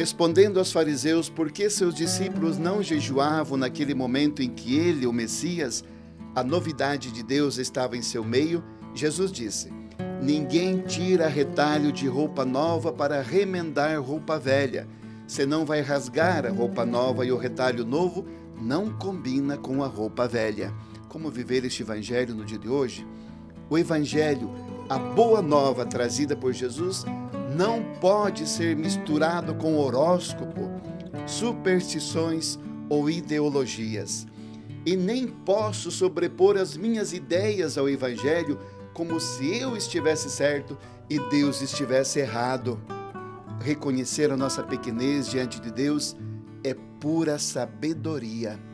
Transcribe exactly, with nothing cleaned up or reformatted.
respondendo aos fariseus por que seus discípulos não jejuavam naquele momento em que ele, o Messias, a novidade de Deus, estava em seu meio, Jesus disse: ninguém tira retalho de roupa nova para remendar roupa velha, senão vai rasgar a roupa nova, e o retalho novo não combina com a roupa velha. Como viver este evangelho no dia de hoje? O evangelho, a boa nova trazida por Jesus, não pode ser misturado com horóscopo, superstições ou ideologias. E nem posso sobrepor as minhas ideias ao evangelho como se eu estivesse certo e Deus estivesse errado. Reconhecer a nossa pequenez diante de Deus é pura sabedoria.